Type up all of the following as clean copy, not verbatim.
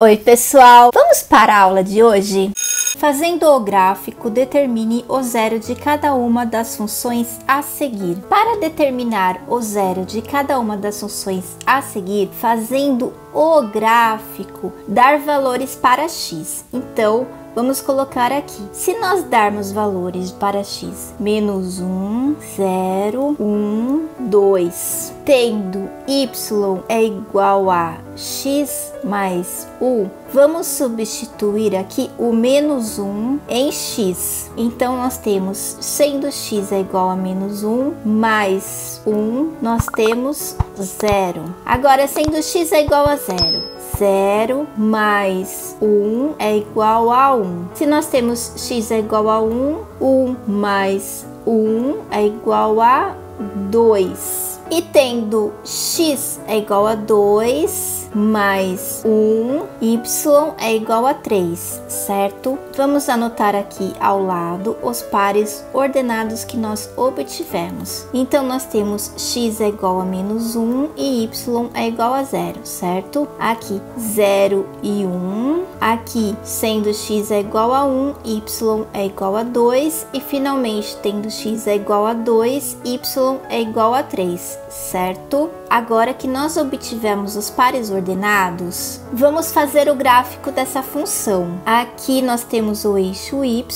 Oi pessoal, vamos para a aula de hoje? Fazendo o gráfico, determine o zero de cada uma das funções a seguir. Para determinar o zero de cada uma das funções a seguir, fazendo o gráfico, dar valores para x. Então, vamos colocar aqui. Se nós darmos valores para x, menos 1, 0, 1, 2, tendo y é igual a x mais 1, vamos substituir aqui o menos 1 em x. Então, nós temos, sendo x é igual a menos 1, mais 1, nós temos 0. Agora, sendo x é igual a 0. 0 mais 1 é igual a 1. Se nós temos x é igual a 1, 1 mais 1 é igual a 2. E tendo x é igual a 2 mais 1, y é igual a 3, certo? Vamos anotar aqui ao lado os pares ordenados que nós obtivemos. Então, nós temos x é igual a menos 1 e y é igual a 0, certo? Aqui, 0 e 1. Aqui, sendo x é igual a 1, y é igual a 2. E, finalmente, tendo x é igual a 2, y é igual a 3, certo? Agora que nós obtivemos os pares ordenados, vamos fazer o gráfico dessa função. Aqui nós temos o eixo y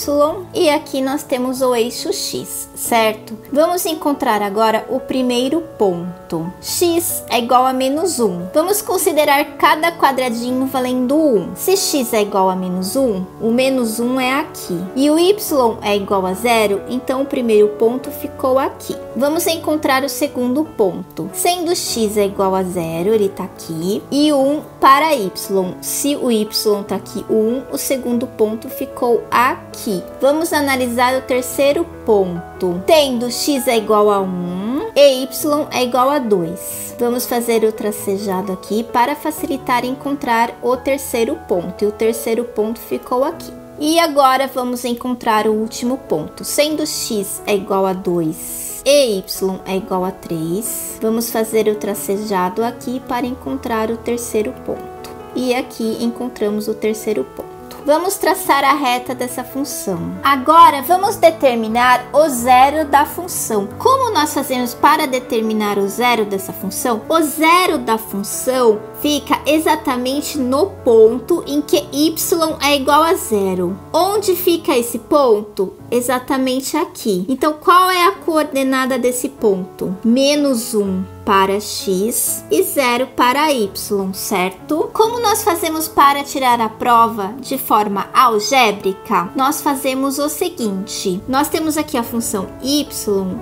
e aqui nós temos o eixo x, certo? Vamos encontrar agora o primeiro ponto. X é igual a menos 1. Vamos considerar cada quadradinho valendo 1. Se x é igual a menos 1, o menos 1 é aqui. E o y é igual a 0, então o primeiro ponto ficou aqui. Vamos encontrar o segundo ponto. Sendo x é igual a 0, ele tá aqui, e 1 para y. Se o y tá aqui, 1, o segundo ponto ficou aqui. Vamos analisar o terceiro ponto. Tendo x é igual a 1 e y é igual a 2. Vamos fazer o tracejado aqui para facilitar encontrar o terceiro ponto. E o terceiro ponto ficou aqui. E agora vamos encontrar o último ponto. Sendo x é igual a 2 e y é igual a 3, vamos fazer o tracejado aqui para encontrar o terceiro ponto. E aqui encontramos o terceiro ponto. Vamos traçar a reta dessa função. Agora, vamos determinar o zero da função. Como nós fazemos para determinar o zero dessa função? O zero da função fica exatamente no ponto em que y é igual a 0. Onde fica esse ponto? Exatamente aqui. Então, qual é a coordenada desse ponto? Menos 1 para x e 0 para y, certo? Como nós fazemos para tirar a prova de forma algébrica? Nós fazemos o seguinte. Nós temos aqui a função y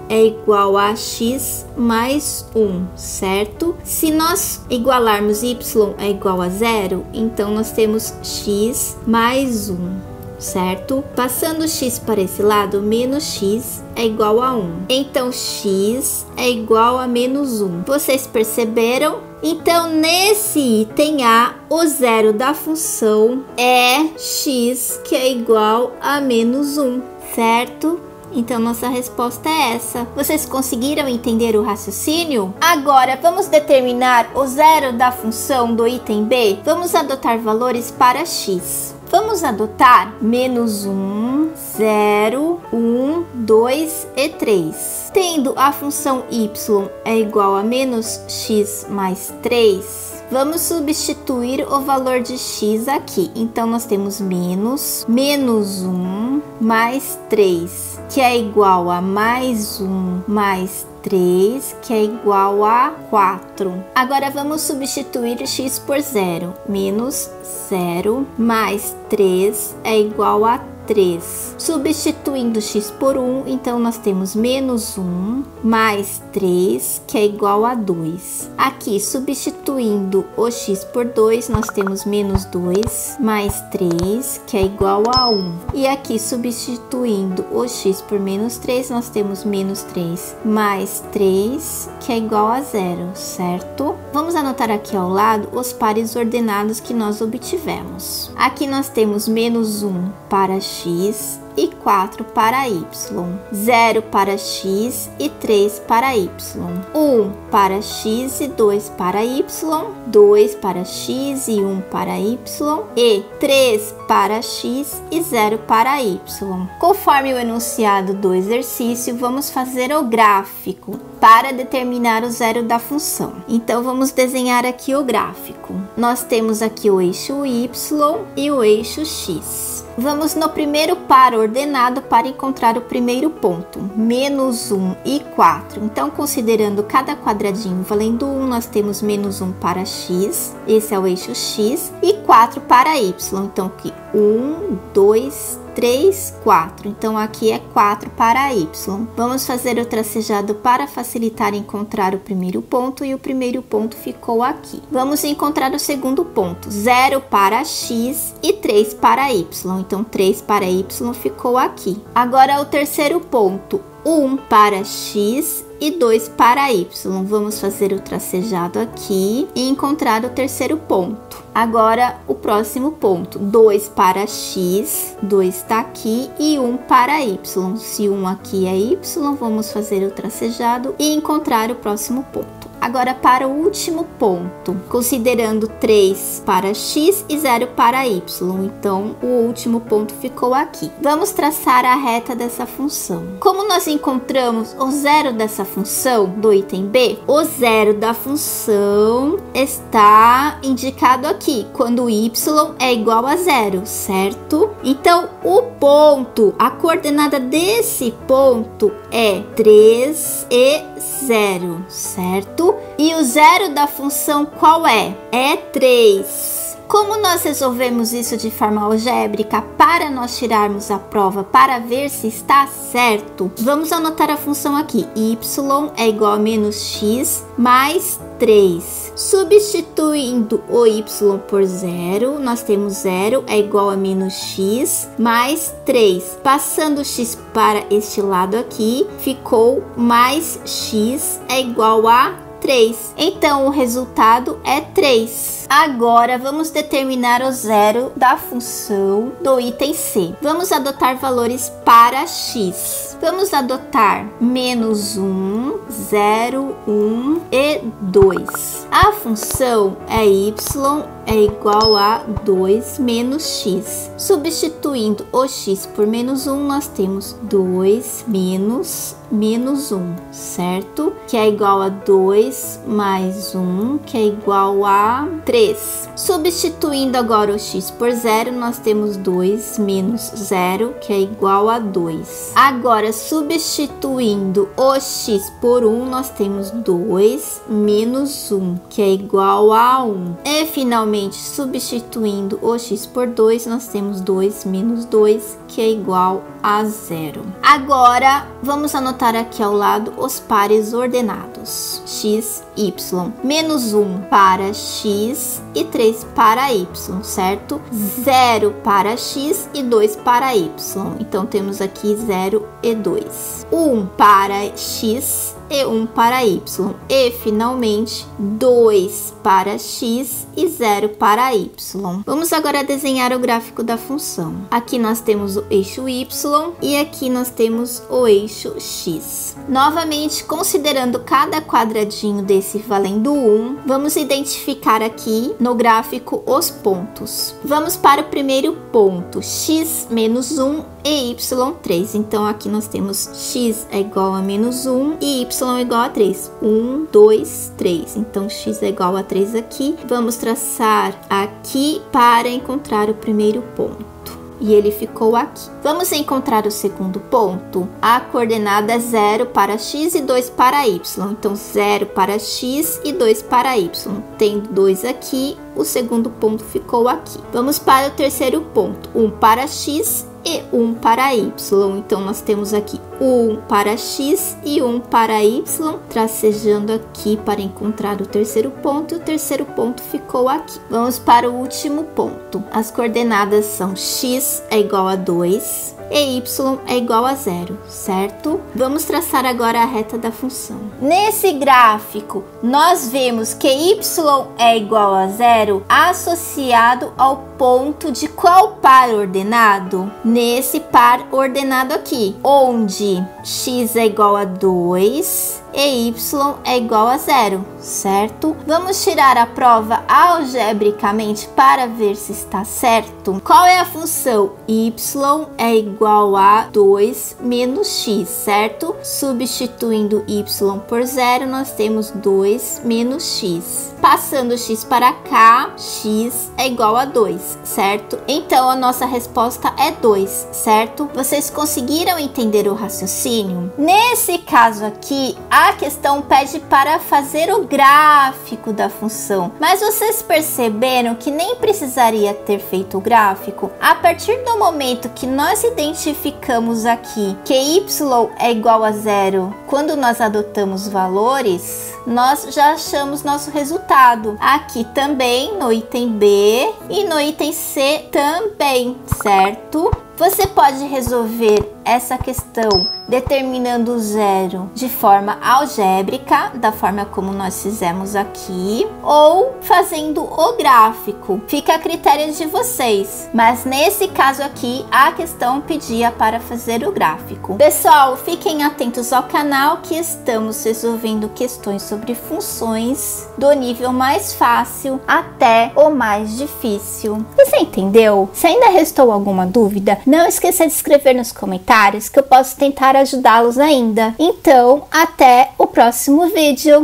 é igual a x mais 1, certo? Se nós igualarmos y é igual a 0, então nós temos x mais 1. Certo? Passando x para esse lado, menos x é igual a 1. Então, x é igual a menos 1. Vocês perceberam? Então, nesse item A, o zero da função é x, que é igual a menos 1, certo? Então, nossa resposta é essa. Vocês conseguiram entender o raciocínio? Agora, vamos determinar o zero da função do item B? Vamos adotar valores para x. Vamos adotar menos 1, 0, 1, 2 e 3. Tendo a função y é igual a menos x mais 3, vamos substituir o valor de x aqui. Então, nós temos menos 1 mais 3, que é igual a mais 1 mais 3, que é igual a 4. Agora, vamos substituir x por 0. Menos 0 mais 3 é igual a 3. Substituindo x por 1, então, nós temos menos 1 mais 3, que é igual a 2. Aqui, substituindo o x por 2, nós temos menos 2 mais 3, que é igual a 1. E aqui, substituindo o x por menos 3, nós temos menos 3 mais 3, que é igual a 0, certo? Vamos anotar aqui ao lado os pares ordenados que nós obtivemos. obtivemos. Aqui nós temos menos 1 para x e 4 para y, 0 para x e 3 para y, 1 para x e 2 para y, 2 para x e 1 para y, e 3 para x e 0 para y. Conforme o enunciado do exercício, vamos fazer o gráfico para determinar o zero da função. Então, vamos desenhar aqui o gráfico. Nós temos aqui o eixo y e o eixo x. Vamos no primeiro par ordenado para encontrar o primeiro ponto, menos 1 e 4. Então, considerando cada quadradinho valendo 1, nós temos menos 1 para x, esse é o eixo x, e 4 para y. Então, aqui 1, 2, 3, 4. Então, aqui é 4 para y. Vamos fazer o tracejado para facilitar encontrar o primeiro ponto, e o primeiro ponto ficou aqui. Vamos encontrar o segundo ponto, 0 para x e 3 para y. Então, 3 para y ficou aqui. Agora, o terceiro ponto, 1 para x e 2 para y. Vamos fazer o tracejado aqui e encontrar o terceiro ponto. Agora, o próximo ponto, 2 para x, 2 está aqui, e 1 para y. Se 1 aqui é y, vamos fazer o tracejado e encontrar o próximo ponto. Agora, para o último ponto, considerando 3 para x e 0 para y, então o último ponto ficou aqui. Vamos traçar a reta dessa função. Como nós encontramos o zero dessa função do item B, o zero da função está indicado aqui, quando y é igual a 0, certo? Então, o ponto, a coordenada desse ponto é 3 e 0, certo? E o zero da função qual é? É 3. Como nós resolvemos isso de forma algébrica para nós tirarmos a prova para ver se está certo, vamos anotar a função aqui. Y é igual a menos x mais 3. Substituindo o y por 0, nós temos 0 é igual a menos x mais 3. Passando o x para este lado aqui, ficou mais x é igual a 3. Então, o resultado é 3. Agora, vamos determinar o zero da função do item C. Vamos adotar valores para x. Vamos adotar menos 1, 0, 1 e 2. A função é y é igual a 2 menos x. Substituindo o x por menos 1, nós temos 2 menos menos 1, certo? Que é igual a 2 mais 1, que é igual a 3. Substituindo agora o x por 0, nós temos 2 menos 0, que é igual a 2. Agora, substituindo o x por 1, nós temos 2 menos 1, que é igual a 1. E, finalmente, substituindo o x por 2, nós temos 2 menos 2, que é igual a 0. Agora, vamos anotar aqui ao lado os pares ordenados x, y. Menos 1 para x e 3 para y, certo? 0 para x e 2 para y. Então, temos aqui 0 e 2. 1 para x e 1 para y. E, finalmente, 2 para x e 0 para y. Vamos agora desenhar o gráfico da função. Aqui nós temos o eixo y e aqui nós temos o eixo x. Novamente, considerando cada quadradinho desse valendo 1, vamos identificar aqui no gráfico os pontos. Vamos para o primeiro ponto, x menos 1 e y 3. Então, aqui nós temos x é igual a menos 1 e y é igual a 3. 1, 2, 3. Então, x é igual a 3 aqui. Vamos traçar aqui para encontrar o primeiro ponto. E ele ficou aqui. Vamos encontrar o segundo ponto. A coordenada é 0 para x e 2 para y. Então, 0 para x e 2 para y. Tendo 2 aqui, o segundo ponto ficou aqui. Vamos para o terceiro ponto. 1 para x e 1 para y. Então, nós temos aqui um para x e um para y, tracejando aqui para encontrar o terceiro ponto, e o terceiro ponto ficou aqui. Vamos para o último ponto. As coordenadas são x é igual a 2 e y é igual a 0, certo? Vamos traçar agora a reta da função. Nesse gráfico, nós vemos que y é igual a 0 associado ao ponto de qual par ordenado? Nesse par ordenado aqui, onde x é igual a 2 e y é igual a 0, certo? Vamos tirar a prova algebricamente para ver se está certo. Qual é a função? Y é igual a 2 menos x, certo? Substituindo y por 0, nós temos 2 menos x. Passando x para cá, x é igual a 2, certo? Então, a nossa resposta é 2, certo? Vocês conseguiram entender o raciocínio? Nesse caso aqui, a questão pede para fazer o gráfico da função, mas vocês perceberam que nem precisaria ter feito o gráfico? A partir do momento que nós identificamos aqui que y é igual a 0, quando nós adotamos valores, nós já achamos nosso resultado. Aqui também, no item B e no item C também, certo? Você pode resolver essa questão determinando o zero de forma algébrica, da forma como nós fizemos aqui, ou fazendo o gráfico. Fica a critério de vocês, mas nesse caso aqui a questão pedia para fazer o gráfico. Pessoal, fiquem atentos ao canal que estamos resolvendo questões sobre funções do nível mais fácil até o mais difícil. Você entendeu? Se ainda restou alguma dúvida, não esqueça de escrever nos comentários que eu posso tentar ajudá-los ainda. Então, até o próximo vídeo.